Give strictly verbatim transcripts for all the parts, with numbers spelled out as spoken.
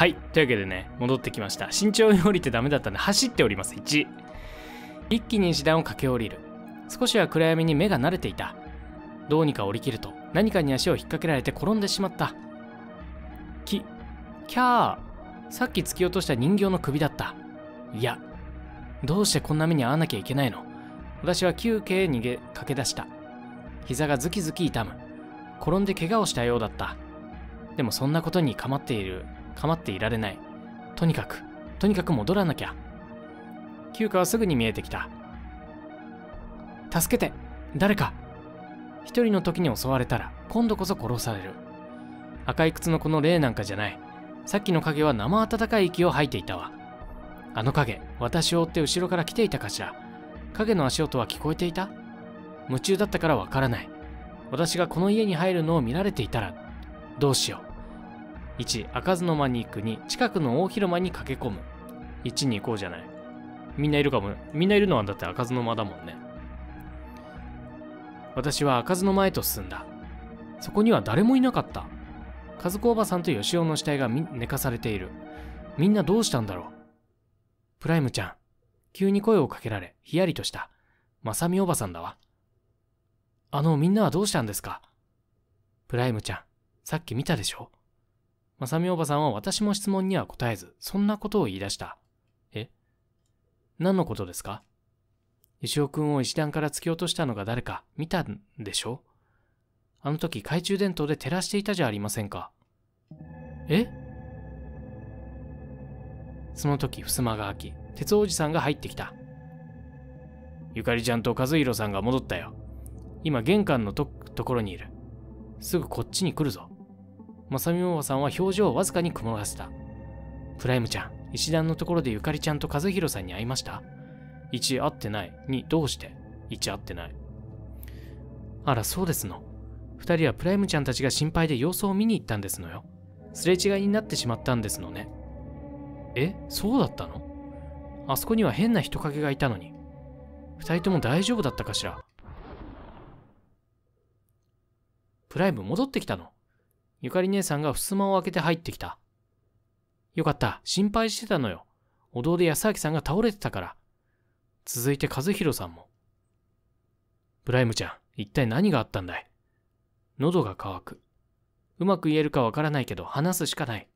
はい。というわけでね、戻ってきました。慎重に降りてダメだったんで、走っております。いち。一気に石段を駆け下りる。少しは暗闇に目が慣れていた。どうにか降りきると、何かに足を引っ掛けられて転んでしまった。き、キャー。さっき突き落とした人形の首だった。いや、どうしてこんな目に遭わなきゃいけないの。私は休憩へ逃げ、駆け出した。膝がズキズキ痛む。転んで怪我をしたようだった。でもそんなことに構っている、構っていられない。とにかく、とにかく戻らなきゃ。休暇はすぐに見えてきた。助けて、誰か。一人の時に襲われたら、今度こそ殺される。赤い靴のこの霊なんかじゃない。さっきの影は生温かい息を吐いていたわ。あの影、私を追って後ろから来ていたかしら。影の足音は聞こえていた？夢中だったからわからない。私がこの家に入るのを見られていたら、どうしよう。いち、開かずの間に行く。に、近くの大広間に駆け込む。いちに行こうじゃない。みんないるかも。みんないるのはだって開かずの間だもんね。私は開かずの間へと進んだ。そこには誰もいなかった。和子おばさんとよしおの死体が寝かされている。みんなどうしたんだろう。プライムちゃん。急に声をかけられ、ひやりとした。まさみおばさんだわ。あの、みんなはどうしたんですか？プライムちゃん、さっき見たでしょ？まさみおばさんは私も質問には答えず、そんなことを言い出した。え？何のことですか？よしおくんを石段から突き落としたのが誰か見たんでしょ？あの時懐中電灯で照らしていたじゃありませんか。え？その時、襖が開き、鉄おじさんが入ってきた。ゆかりちゃんと和弘さんが戻ったよ。今、玄関の と, ところにいる。すぐこっちに来るぞ。まさみおばさんは表情をわずかに曇らせた。プライムちゃん、石段のところでゆかりちゃんと和弘さんに会いました？いち、会ってない。に、どうして？いち、会ってない。あら、そうですの。二人はプライムちゃんたちが心配で様子を見に行ったんですのよ。すれ違いになってしまったんですのね。え、そうだったの？あそこには変な人影がいたのに。二人とも大丈夫だったかしら。プライム戻ってきたの。ゆかり姉さんが襖を開けて入ってきた。よかった。心配してたのよ。お堂で安明さんが倒れてたから。続いて和弘さんも。プライムちゃん、一体何があったんだい？喉が渇く。うまく言えるかわからないけど、話すしかない。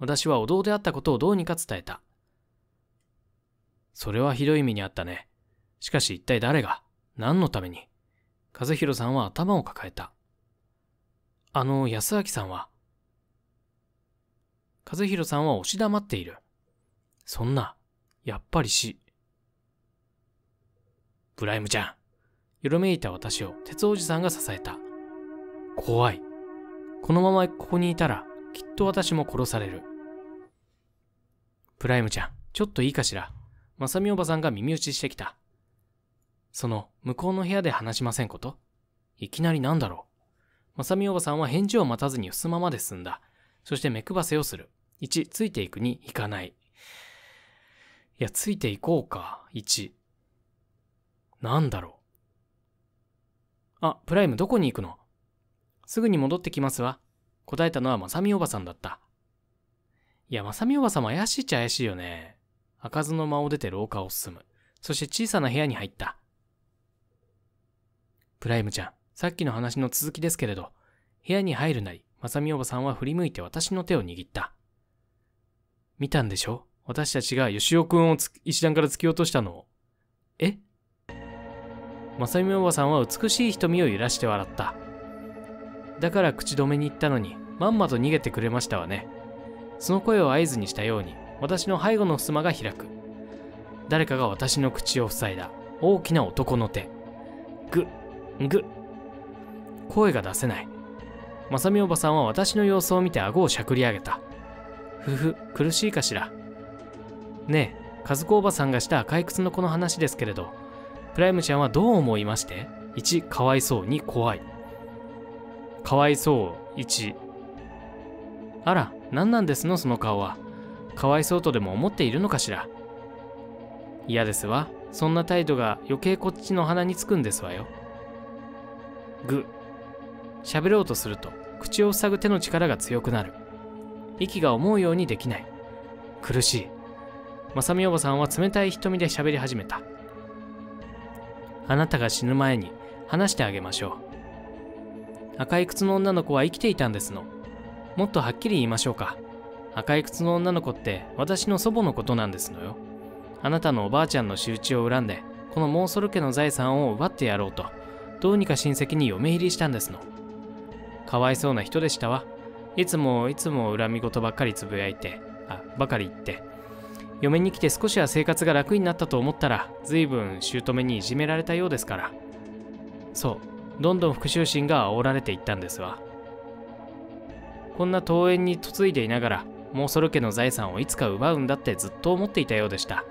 私はお堂であったことをどうにか伝えた。それはひどい目にあったね。しかし一体誰が、何のために。和弘さんは頭を抱えた。あの、安明さんは。和弘さんは押し黙っている。そんな、やっぱり死。プライムちゃん。よろめいた私を鉄おじさんが支えた。怖い。このままここにいたら、きっと私も殺される。プライムちゃん、ちょっといいかしら。まさみおばさんが耳打ちしてきた。その、向こうの部屋で話しませんこと？いきなりなんだろう。まさみおばさんは返事を待たずに襖まで進んだ。そして目くばせをする。いち、ついていく。に、行かない。いや、ついていこうか。いち。なんだろう。あ、プライムどこに行くの？すぐに戻ってきますわ。答えたのはまさみおばさんだった。いや、まさみおばさんも怪しいっちゃ怪しいよね。開かずの間を出て廊下を進む。そして小さな部屋に入った。プライムちゃん、さっきの話の続きですけれど、部屋に入るなり、まさみおばさんは振り向いて私の手を握った。見たんでしょ？私たちがよしおくんを石段から突き落としたのを。え？まさみおばさんは美しい瞳を揺らして笑った。だから口止めに行ったのに、まんまと逃げてくれましたわね。その声を合図にしたように、私の背後の襖が開く。誰かが私の口を塞いだ。大きな男の手。ぐっ。ぐ声が出せない。まさみおばさんは私の様子を見て顎をしゃくり上げた。ふふ、苦しいかしら。ねえ、和子おばさんがした赤い靴の子の話ですけれど、プライムちゃんはどう思いまして？いち、かわいそう。に、怖い。かわいそう。いち。あら、何なんですの、その顔は。かわいそうとでも思っているのかしら。嫌ですわ。そんな態度が余計こっちの鼻につくんですわよ。ぐ。喋ろうとすると、口を塞ぐ手の力が強くなる。息が思うようにできない。苦しい。正美おばさんは冷たい瞳で喋り始めた。あなたが死ぬ前に話してあげましょう。赤い靴の女の子は生きていたんですの。もっとはっきり言いましょうか。赤い靴の女の子って私の祖母のことなんですのよ。あなたのおばあちゃんの仕打ちを恨んで、このモーソル家の財産を奪ってやろうと、どうにか親戚に嫁入りしたんですの。かわいそうな人でしたわ。いつもいつも恨み事ばっかりつぶやいて、あ、ばかり言って。嫁に来て少しは生活が楽になったと思ったら、随分姑にいじめられたようですから。そう、どんどん復讐心が煽られていったんですわ。こんな遠縁に嫁いでいながら、モーソル家の財産をいつか奪うんだってずっと思っていたようでした。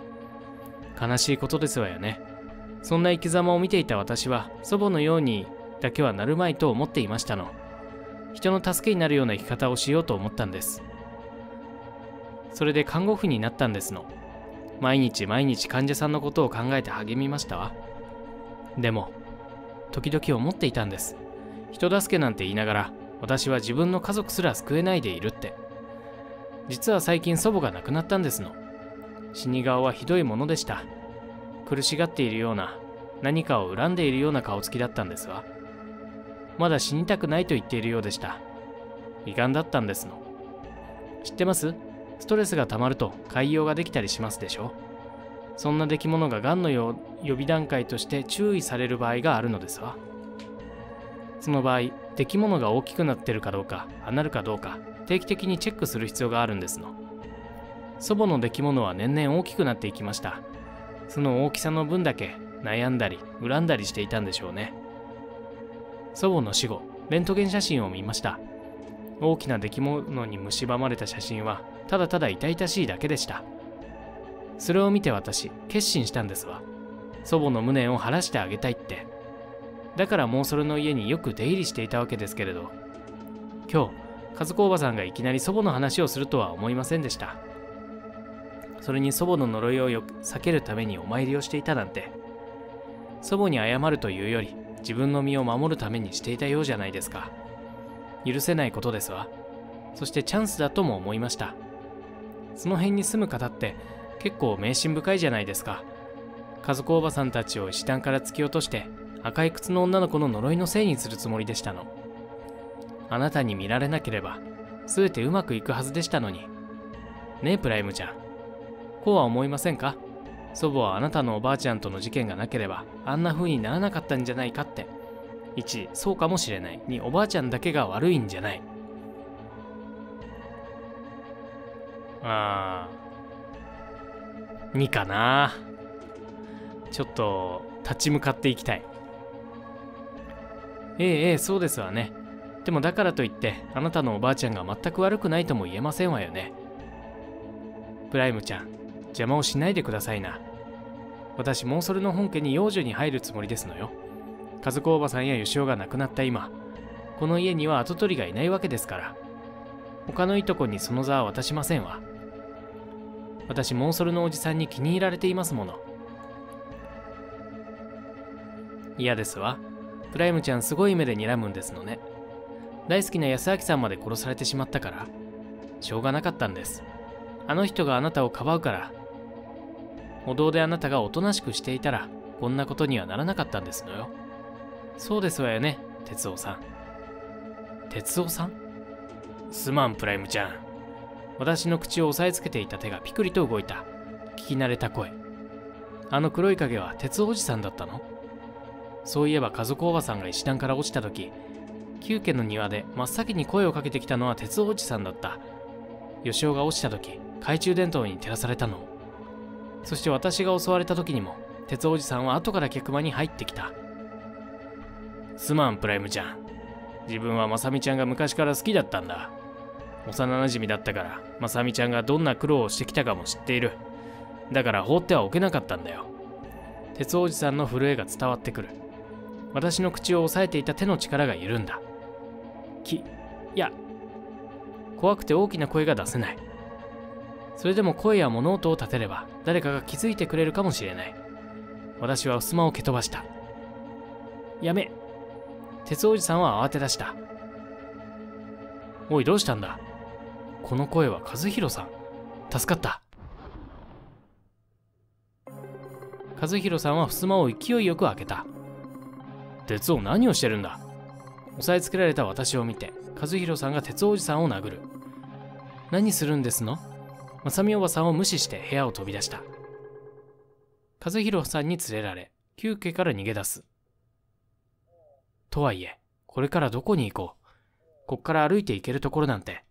悲しいことですわよね。そんな生き様を見ていた私は、祖母のようにだけはなるまいと思っていましたの。人の助けになるような生き方をしようと思ったんです。それで看護婦になったんですの。毎日毎日患者さんのことを考えて励みましたわ。でも、時々思っていたんです。人助けなんて言いながら、私は自分の家族すら救えないでいるって。実は最近祖母が亡くなったんですの。死に顔はひどいものでした。苦しがっているような、何かを恨んでいるような顔つきだったんですわ。まだ死にたくないと言っているようでした。胃がんだったんですの。知ってます？ストレスがたまると潰瘍ができたりしますでしょ。そんな出来物ががんの予備段階として注意される場合があるのですわ。その場合、出来物が大きくなってるかどうか、なるかどうか、定期的にチェックする必要があるんですの。祖母の出来物は年々大きくなっていきました。その大きさの分だけ悩んだり、恨んだりしていたんでしょうね。祖母の死後、レントゲン写真を見ました。大きな出来物に蝕まれた写真は、ただただ痛々しいだけでした。それを見て私、決心したんですわ。祖母の無念を晴らしてあげたいって。だからモーソルの家によく出入りしていたわけですけれど、今日、和子おばさんがいきなり祖母の話をするとは思いませんでした。それに祖母の呪いをよ避けるためにお参りをしていたなんて、祖母に謝るというより、自分の身を守るためにしていたようじゃないですか。許せないことですわ。そしてチャンスだとも思いました。その辺に住む方って結構迷信深いじゃないですか。和子おばさんたちを石段から突き落として、赤い靴の女の子の呪いのせいにするつもりでしたの。あなたに見られなければ、すべてうまくいくはずでしたのに。ねえ、プライムちゃん。こうは思いませんか？祖母はあなたのおばあちゃんとの事件がなければあんな風にならなかったんじゃないかって。いち、そうかもしれない。に、おばあちゃんだけが悪いんじゃない。あー。にかな。ちょっと立ち向かっていきたい。ええええ、そうですわね。でもだからといってあなたのおばあちゃんが全く悪くないとも言えませんわよね。プライムちゃん。邪魔をしないでくださいな。私、モーソルの本家に養女に入るつもりですのよ。和子おばさんやよしおが亡くなった今、この家には跡取りがいないわけですから、他のいとこにその座は渡しませんわ。私、モーソルのおじさんに気に入られていますもの。嫌ですわ。プライムちゃん、すごい目で睨むんですのね。大好きな安明さんまで殺されてしまったから、しょうがなかったんです。あの人があなたをかばうから。お堂であなたがおとなしくしていたら、こんなことにはならなかったんですのよ。そうですわよね、哲夫さん。哲夫さん？すまん、プライムちゃん。私の口を押さえつけていた手がピクリと動いた。聞き慣れた声。あの黒い影は哲夫おじさんだったの？そういえば、家族おばさんが石段から落ちたとき、旧家の庭で真っ先に声をかけてきたのは哲夫おじさんだった。吉尾が落ちたとき、懐中電灯に照らされたの。そして私が襲われた時にも、鉄おじさんは後から客間に入ってきた。すまん、プライムちゃん。自分はまさみちゃんが昔から好きだったんだ。幼なじみだったから、まさみちゃんがどんな苦労をしてきたかも知っている。だから放ってはおけなかったんだよ。鉄おじさんの震えが伝わってくる。私の口を押さえていた手の力が緩んだ。き、いや、怖くて大きな声が出せない。それでも声や物音を立てれば誰かが気づいてくれるかもしれない。私は襖を蹴飛ばした。やめ。鉄おじさんは慌て出した。おい、どうしたんだ。この声は和弘さん。助かった。和弘さんは襖を勢いよく開けた。鉄を何をしてるんだ。押さえつけられた私を見て和弘さんが鉄おじさんを殴る。何するんですの。まさみおばさんを無視して部屋を飛び出した。和弘さんに連れられ旧家から逃げ出す。とはいえこれからどこに行こう。こっから歩いて行けるところなんて。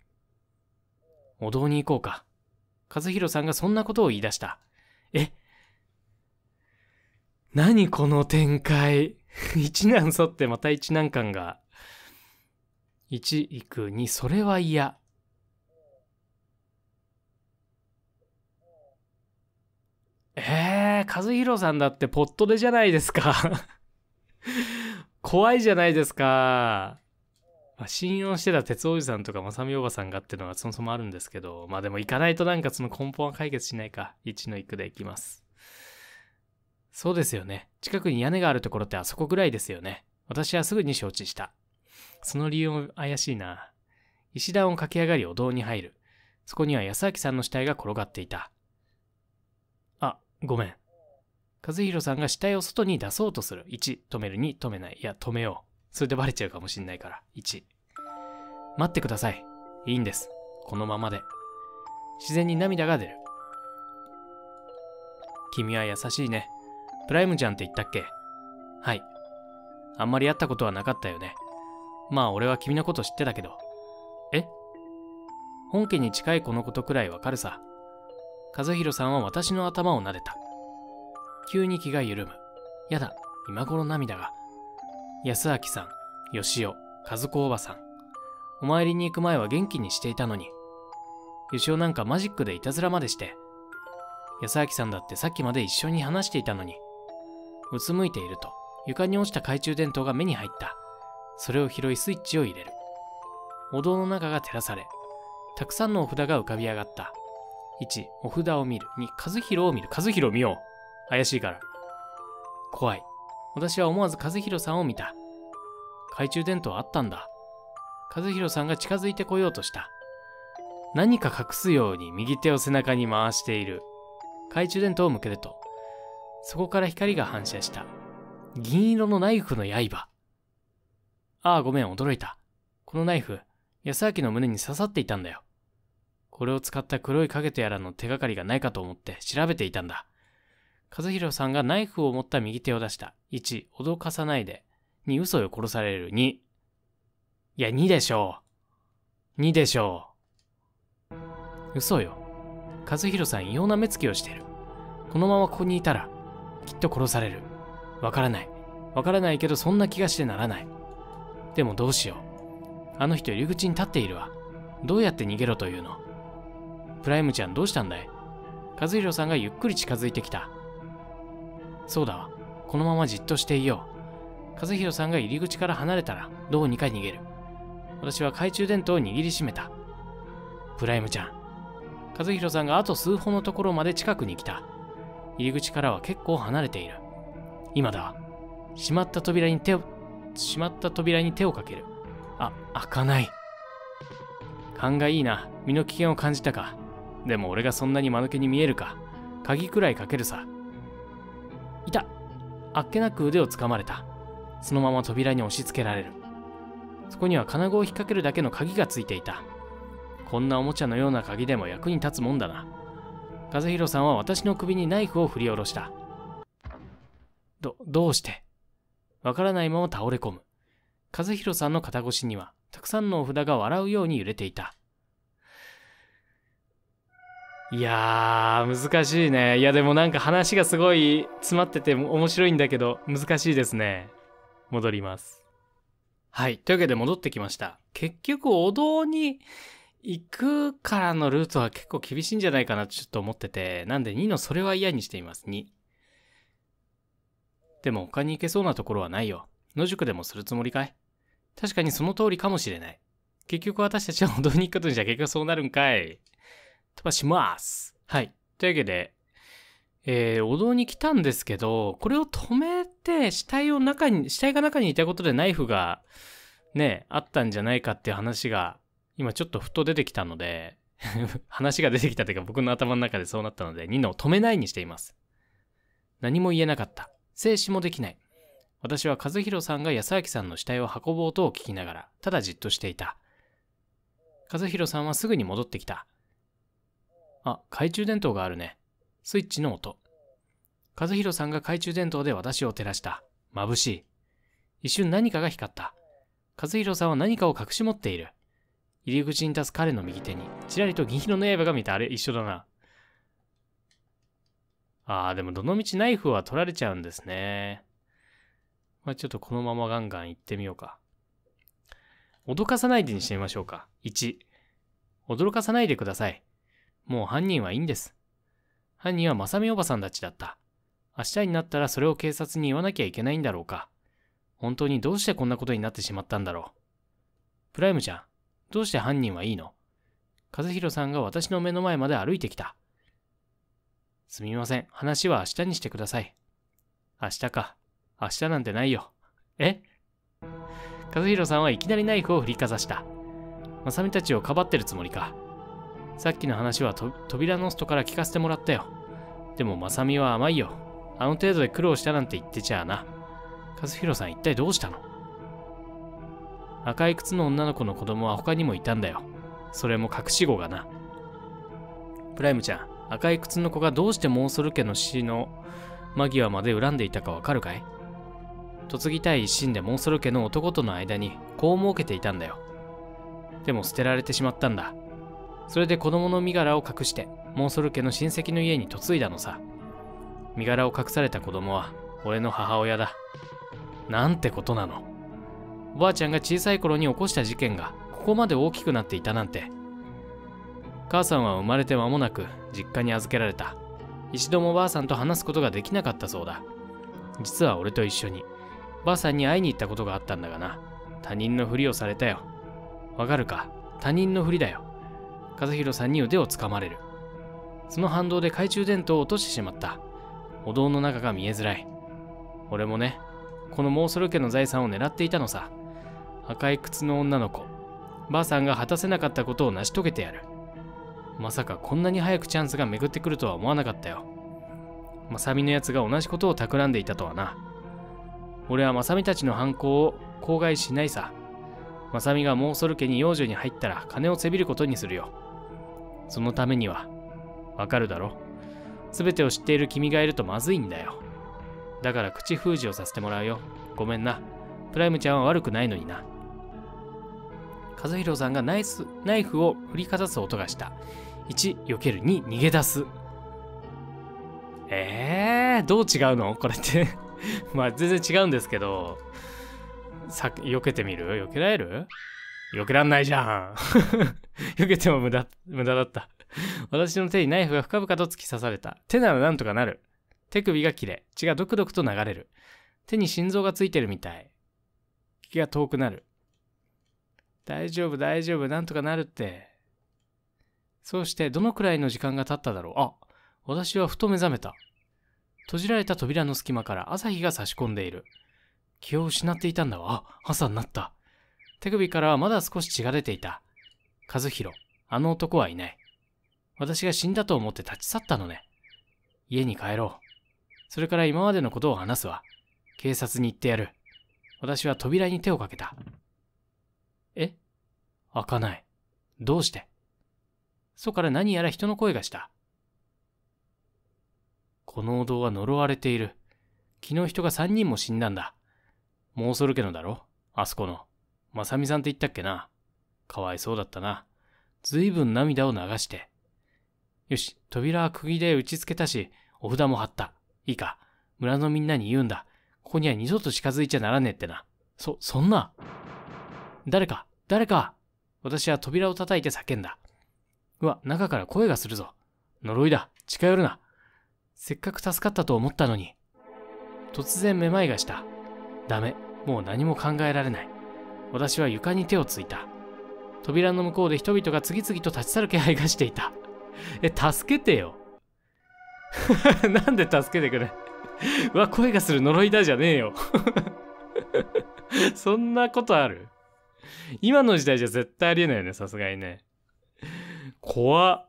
お堂に行こうか。和弘さんがそんなことを言い出した。え、何この展開。一難沿ってまた一難関が。一行く二、それは嫌。えー、和弘さんだってポットでじゃないですか。怖いじゃないですか。まあ、信用してた鉄おじさんとかまさみおばさんがっていうのがそもそもあるんですけど、まあでも行かないとなんかその根本は解決しないか。一の行くで行きます。そうですよね。近くに屋根があるところってあそこぐらいですよね。私はすぐに承知した。その理由も怪しいな。石段を駆け上がりお堂に入る。そこには安明さんの死体が転がっていた。あ、ごめん。和弘さんが死体を外に出そうとする。いち、止める。に、止めない。いや、止めよう。それでバレちゃうかもしんないから。いち。待ってください。いいんです。このままで。自然に涙が出る。君は優しいね。プライムちゃんって言ったっけ。はい。あんまり会ったことはなかったよね。まあ俺は君のこと知ってたけど。え？本家に近い子のことくらいわかるさ。和弘さんは私の頭を撫でた。急に気が緩む。やだ、今頃涙が。安明さん、吉尾、和子おばさん。お参りに行く前は元気にしていたのに。吉尾なんかマジックでいたずらまでして。安明さんだってさっきまで一緒に話していたのに。うつむいていると床に落ちた懐中電灯が目に入った。それを拾いスイッチを入れる。お堂の中が照らされたくさんのお札が浮かび上がった。いち、お札を見る。に、和弘を見る。和弘見よう。怪しいから。怖い。私は思わず和弘さんを見た。懐中電灯あったんだ。和弘さんが近づいてこようとした。何か隠すように右手を背中に回している。懐中電灯を向けるとそこから光が反射した。銀色のナイフの刃。ああごめん、驚いた。このナイフ安明の胸に刺さっていたんだよ。これを使った黒い影とやらの手がかりがないかと思って調べていたんだ。和弘さんがナイフを持った右手を出した。いち、脅かさないで。に、嘘よ殺される。に、いやにでしょう。にでしょう。嘘よ。和弘さん異様な目つきをしている。このままここにいたらきっと殺される。わからない。わからないけどそんな気がしてならない。でもどうしよう。あの人入り口に立っているわ。どうやって逃げろというの。プライムちゃんどうしたんだい。和弘さんがゆっくり近づいてきた。そうだわ。このままじっとしていよう。和弘さんが入り口から離れたらどうにか逃げる。私は懐中電灯を握りしめた。プライムちゃん。和弘さんがあと数歩のところまで近くに来た。入り口からは結構離れている。今だ。閉まった扉に手を、閉まった扉に手をかける。あ、開かない。勘がいいな。身の危険を感じたか。でも俺がそんなに間抜けに見えるか。鍵くらいかけるさ。いた。あっけなく腕をつかまれた。そのまま扉に押し付けられる。そこには金具を引っ掛けるだけの鍵がついていた。こんなおもちゃのような鍵でも役に立つもんだな。和弘さんは私の首にナイフを振り下ろした。ど、どうして？わからないまま倒れ込む。和弘さんの肩越しには、たくさんのお札が笑うように揺れていた。いやー、難しいね。いや、でもなんか話がすごい詰まってて面白いんだけど、難しいですね。戻ります。はい。というわけで戻ってきました。結局、お堂に、行くからのルートは結構厳しいんじゃないかなってちょっと思ってて、なんでにのそれは嫌にしています。に。でも他に行けそうなところはないよ。野宿でもするつもりかい。確かにその通りかもしれない。結局私たちはお堂に行くことにじゃ結局そうなるんかい。飛ばします。はい。というわけで、えー、お堂に来たんですけど、これを止めて死体を中に、死体が中にいたことでナイフがね、あったんじゃないかっていう話が、今ちょっとふと出てきたので、話が出てきたというか僕の頭の中でそうなったので、ニナを止めないにしています。何も言えなかった。制止もできない。私は和弘さんが安明さんの死体を運ぼうと聞きながら、ただじっとしていた。和弘さんはすぐに戻ってきた。あ、懐中電灯があるね。スイッチの音。和弘さんが懐中電灯で私を照らした。眩しい。一瞬何かが光った。和弘さんは何かを隠し持っている。入り口に立つ彼の右手に、ちらりと銀色の刃が見た。あれ、一緒だな。ああ、でもどのみちナイフは取られちゃうんですね。まあちょっとこのままガンガン行ってみようか。脅かさないでにしてみましょうか。いち、驚かさないでください。もう犯人はいいんです。犯人はまさみおばさんたちだった。明日になったらそれを警察に言わなきゃいけないんだろうか。本当にどうしてこんなことになってしまったんだろう。プライムちゃん、どうして犯人はいいの？和弘さんが私の目の前まで歩いてきた。すみません、話は明日にしてください。明日か。明日なんてないよ。え？和弘さんはいきなりナイフを振りかざした。まさみたちをかばってるつもりか。さっきの話はと扉の外から聞かせてもらったよ。でもまさみは甘いよ。あの程度で苦労したなんて言ってちゃあな。和弘さん一体どうしたの？赤い靴の女の子の子供は他にもいたんだよ。それも隠し子がな。プライムちゃん、赤い靴の子がどうしてモーソル家の死の間際まで恨んでいたかわかるかい？嫁ぎたい一心でモーソル家の男との間に子を設けていたんだよ。でも捨てられてしまったんだ。それで子供の身柄を隠してモーソル家の親戚の家に嫁いだのさ。身柄を隠された子供は俺の母親だ。なんてことなの。おばあちゃんが小さい頃に起こした事件がここまで大きくなっていたなんて。母さんは生まれて間もなく実家に預けられた。一度もばあさんと話すことができなかったそうだ。実は俺と一緒にばあさんに会いに行ったことがあったんだがな。他人のふりをされたよ。わかるか？他人のふりだよ。和弘さんに腕をつかまれる。その反動で懐中電灯を落としてしまった。お堂の中が見えづらい。俺もね、このモーソル家の財産を狙っていたのさ。赤い靴の女の子、ばあさんが果たせなかったことを成し遂げてやる。まさかこんなに早くチャンスが巡ってくるとは思わなかったよ。まさみのやつが同じことを企んでいたとはな。俺はまさみたちの犯行を口外しないさ。まさみがモーソル家に養女に入ったら金をせびることにするよ。そのためには、わかるだろ。すべてを知っている君がいるとまずいんだよ。だから口封じをさせてもらうよ。ごめんな。プライムちゃんは悪くないのにな。和弘さんがナイス、ナイフを振りかざす音がした。いち、避ける。に、逃げ出す。えー、どう違うのこれって。まあ全然違うんですけど、さ、避けてみる？避けられる？避けらんないじゃん。避けても無駄、無駄だった。私の手にナイフが深々と突き刺された。手ならなんとかなる。手首が切れ、血がドクドクと流れる。手に心臓がついてるみたい。気が遠くなる。大丈夫、大丈夫、なんとかなるって。そうして、どのくらいの時間が経っただろう。あ、私はふと目覚めた。閉じられた扉の隙間から朝日が差し込んでいる。気を失っていたんだわ。あ、朝になった。手首からはまだ少し血が出ていた。和弘、あの男はいない。私が死んだと思って立ち去ったのね。家に帰ろう。それから今までのことを話すわ。警察に行ってやる。私は扉に手をかけた。え？開かない。どうして？そこから何やら人の声がした。このお堂は呪われている。昨日人がさんにんも死んだんだ。モーソル家のだろ？あそこの。まさみさんって言ったっけな。かわいそうだったな。ずいぶん涙を流して。よし、扉は釘で打ち付けたし、お札も貼った。いいか、村のみんなに言うんだ。ここには二度と近づいちゃならねえってな。そ、そんな。誰か、誰か。私は扉を叩いて叫んだ。うわ、中から声がするぞ。呪いだ。近寄るな。せっかく助かったと思ったのに。突然めまいがした。ダメ。もう何も考えられない。私は床に手をついた。扉の向こうで人々が次々と立ち去る気配がしていた。え、助けてよ。なんで助けてくれ。うわ、声がする呪いだじゃねえよ。そんなことある？今の時代じゃ絶対ありえないよね、さすがにね。怖っ。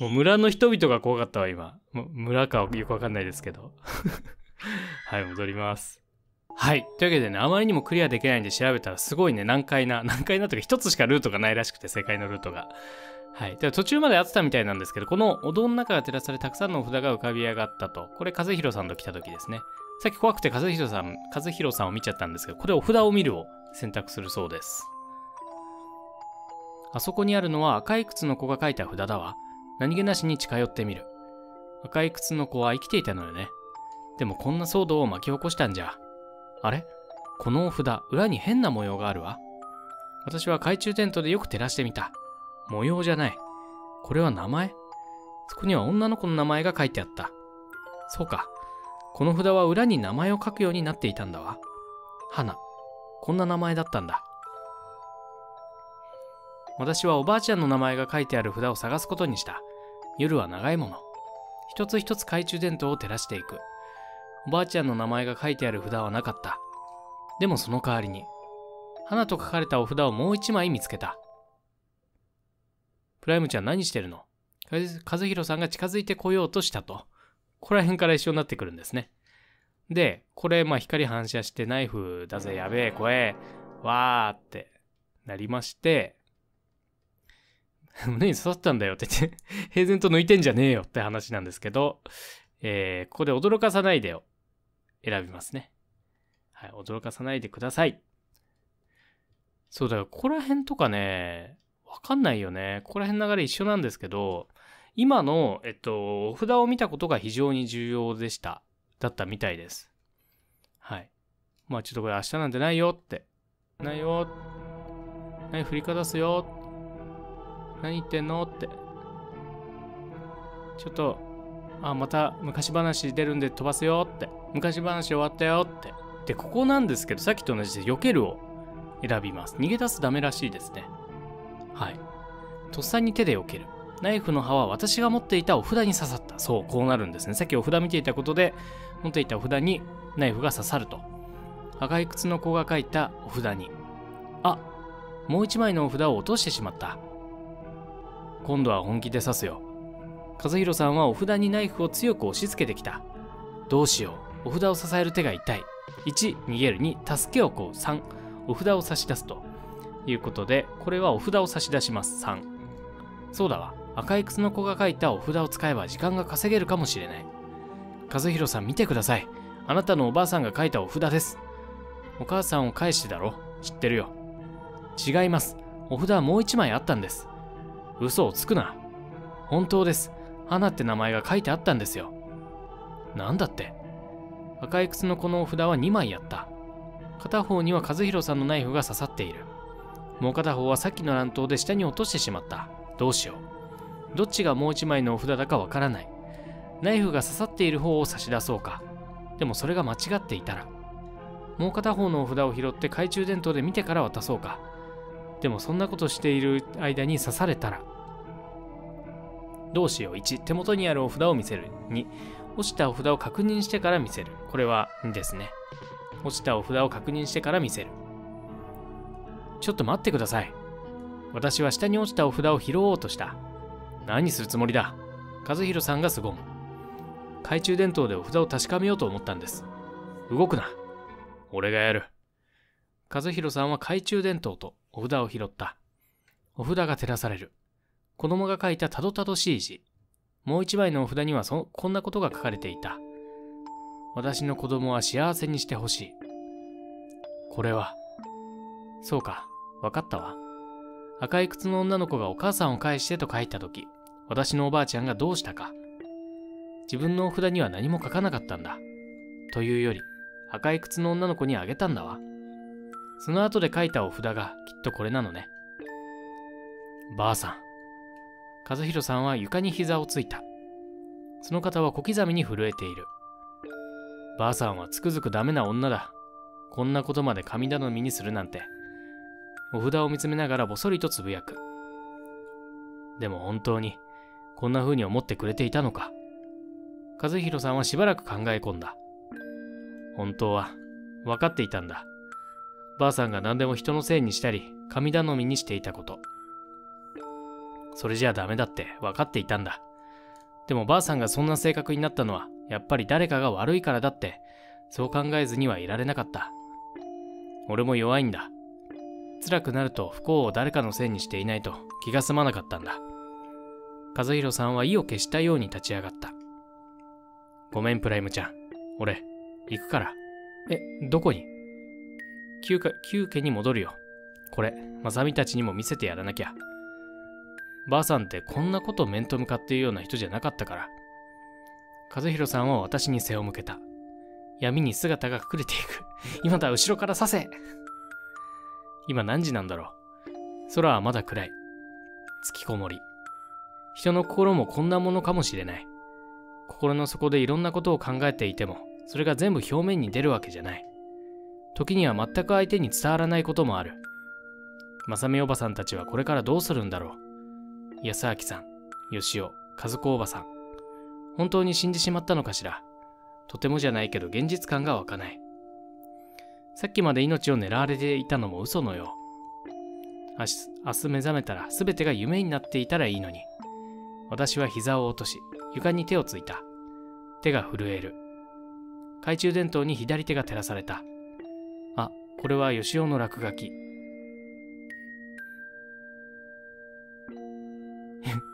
もう村の人々が怖かったわ、今。もう村かはよくわかんないですけど。はい、戻ります。はい。というわけでね、あまりにもクリアできないんで調べたらすごいね、難解な、難解なというか一つしかルートがないらしくて、正解のルートが。はい。では途中まであってたみたいなんですけど、このお堂の中が照らされたくさんのお札が浮かび上がったと。これ、和弘さんと来た時ですね。さっき怖くて和弘さん、和弘さんを見ちゃったんですけど、これお札を見るを選択するそうです。あそこにあるのは赤い靴の子が書いた札だわ。何気なしに近寄ってみる。赤い靴の子は生きていたのよね。でもこんな騒動を巻き起こしたんじゃ。あれ？このお札、裏に変な模様があるわ。私は懐中テントでよく照らしてみた。模様じゃない。これは名前？そこには女の子の名前が書いてあった。そうか。この札は裏に名前を書くようになっていたんだわ。花。こんな名前だったんだ。私はおばあちゃんの名前が書いてある札を探すことにした。夜は長いもの。一つ一つ懐中電灯を照らしていく。おばあちゃんの名前が書いてある札はなかった。でもその代わりに、花と書かれたお札をもう一枚見つけた。プライムちゃん何してるの？和弘さんが近づいてこようとしたと。ここら辺から一緒になってくるんですね。で、これ、まあ光反射してナイフだぜ、やべえ、怖え、わーってなりまして、胸に刺さったんだよって言って、平然と抜いてんじゃねえよって話なんですけど、えー、ここで驚かさないでを選びますね。はい、驚かさないでください。そうだよ、ここら辺とかね、わかんないよね。ここら辺の流れ一緒なんですけど、今の、えっと、お札を見たことが非常に重要でした。だったみたいです。はい。まあちょっとこれ明日なんてないよって。ないよ。何振りかざすよ。何言ってんのって。ちょっと、あ、また昔話出るんで飛ばすよって。昔話終わったよって。で、ここなんですけど、さっきと同じで避けるを選びます。逃げ出すダメらしいですね。はい。とっさに手で避ける。ナイフの刃は私が持っていたお札に刺さった。そう、こうなるんですね。さっきお札見ていたことで、持っていたお札にナイフが刺さると。赤い靴の子が書いたお札に。あ、もう一枚のお札を落としてしまった。今度は本気で刺すよ。和弘さんはお札にナイフを強く押し付けてきた。どうしよう。お札を支える手が痛い。いち、逃げる。に、助けをこう。さん、お札を差し出すと。いうことで、これはお札を差し出します。さん。そうだわ。赤い靴の子が書いたお札を使えば時間が稼げるかもしれない。和弘さん見てください。あなたのおばあさんが書いたお札です。お母さんを返してだろ。知ってるよ。違います。お札はもう一枚あったんです。嘘をつくな。本当です。花って名前が書いてあったんですよ。なんだって。赤い靴の子のお札はにまいあった。片方には和弘さんのナイフが刺さっている。もう片方はさっきの乱闘で下に落としてしまった。どうしよう。どっちがもう一枚のお札だかわからない。ナイフが刺さっている方を差し出そうか。でもそれが間違っていたら。もう片方のお札を拾って懐中電灯で見てから渡そうか。でもそんなことしている間に刺されたら。どうしよう。いち、手元にあるお札を見せる。に、落ちたお札を確認してから見せる。これはにですね。落ちたお札を確認してから見せる。ちょっと待ってください。私は下に落ちたお札を拾おうとした。何するつもりだ。和弘さんが凄む。懐中電灯でお札を確かめようと思ったんです。動くな。俺がやる。和弘さんは懐中電灯とお札を拾った。お札が照らされる。子供が書いたたどたどしい字。もう一枚のお札にはそこんなことが書かれていた。私の子供は幸せにしてほしい。これは。そうか、わかったわ。赤い靴の女の子がお母さんを返してと書いたとき、私のおばあちゃんがどうしたか。自分のお札には何も書かなかったんだ。というより、赤い靴の女の子にあげたんだわ。その後で書いたお札がきっとこれなのね。ばあさん。和弘さんは床に膝をついた。その方は小刻みに震えている。ばあさんはつくづくダメな女だ。こんなことまで神頼みにするなんて。お札を見つめながらぼそりとつぶやく。でも本当に、こんな風に思ってくれていたのか。和弘さんはしばらく考え込んだ。本当は、分かっていたんだ。ばあさんが何でも人のせいにしたり、神頼みにしていたこと。それじゃダメだって分かっていたんだ。でもばあさんがそんな性格になったのはやっぱり誰かが悪いからだって、そう考えずにはいられなかった。俺も弱いんだ。辛くなると不幸を誰かのせいにしていないと気が済まなかったんだ。和弘さんは意を決したように立ち上がった。ごめんプライムちゃん、俺行くから。え、どこに？旧家、旧家に戻るよ。これまさみたちにも見せてやらなきゃ。ばあさんってこんなこと面と向かっているような人じゃなかったから。和弘さんは私に背を向けた。闇に姿が隠れていく。今だ、後ろから刺せ。今何時なんだろう。空はまだ暗い。月こもり。人の心もこんなものかもしれない。心の底でいろんなことを考えていても、それが全部表面に出るわけじゃない。時には全く相手に伝わらないこともある。まさみおばさんたちはこれからどうするんだろう。安明さん、よしお、和子おばさん。本当に死んでしまったのかしら。とてもじゃないけど現実感が湧かない。さっきまで命を狙われていたのも嘘のよう。明日、明日目覚めたら全てが夢になっていたらいいのに。私は膝を落とし床に手をついた。手が震える。懐中電灯に左手が照らされた。あ、これは吉尾の落書き。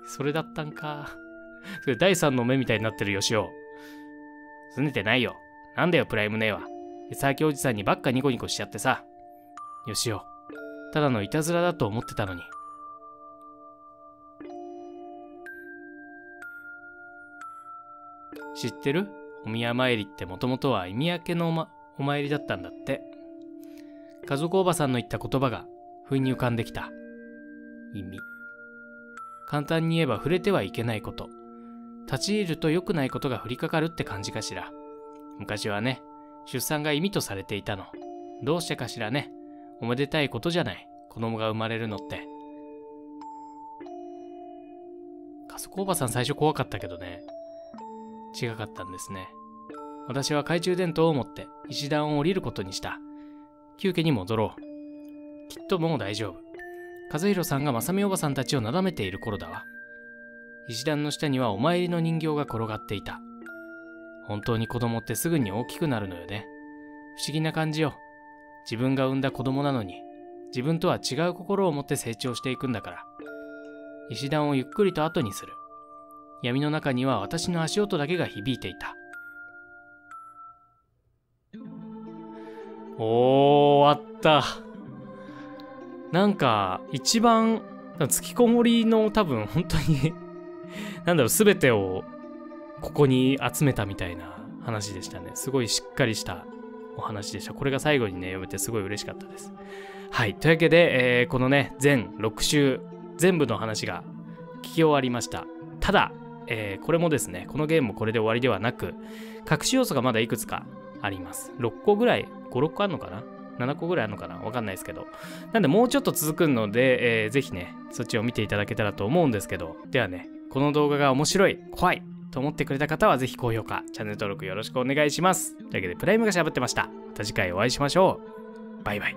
それだったんか。それ第三の目みたいになってる吉尾。すねてないよ。なんだよプライム姉は。さっきおじさんにばっかニコニコしちゃってさ。吉尾、ただのいたずらだと思ってたのに。知ってる？お宮参りってもともとは忌み明けの お,、ま、お参りだったんだって。家族おばさんの言った言葉が不意に浮かんできた。意味。簡単に言えば触れてはいけないこと。立ち入ると良くないことが降りかかるって感じかしら。昔はね、出産が忌みとされていたの。どうしてかしらね。おめでたいことじゃない。子供が生まれるのって。家族おばさん最初怖かったけどね。違かったんですね。私は懐中電灯を持って石段を降りることにした。旧家に戻ろう。きっともう大丈夫。和弘さんがまさみおばさんたちをなだめている頃だわ。石段の下にはお参りの人形が転がっていた。本当に子供ってすぐに大きくなるのよね。不思議な感じよ。自分が産んだ子供なのに、自分とは違う心を持って成長していくんだから。石段をゆっくりと後にする。闇の中には私の足音だけが響いていた。おー、終わった。なんか、一番、月こもりの多分、本当に、なんだろう、すべてをここに集めたみたいな話でしたね。すごいしっかりしたお話でした。これが最後にね、読めてすごい嬉しかったです。はい。というわけで、えー、このね、全ろく週、全部の話が聞き終わりました。ただ、えー、これもですね、このゲームもこれで終わりではなく、隠し要素がまだいくつかあります。ろっこぐらい、ご、ろっこあるのかな？ なな 個ぐらいあるのかな、わかんないですけど。なんで、もうちょっと続くので、えー、ぜひね、そっちを見ていただけたらと思うんですけど、ではね、この動画が面白い、怖いと思ってくれた方は、ぜひ高評価、チャンネル登録よろしくお願いします。というわけで、プライムがしゃべってました。また次回お会いしましょう。バイバイ。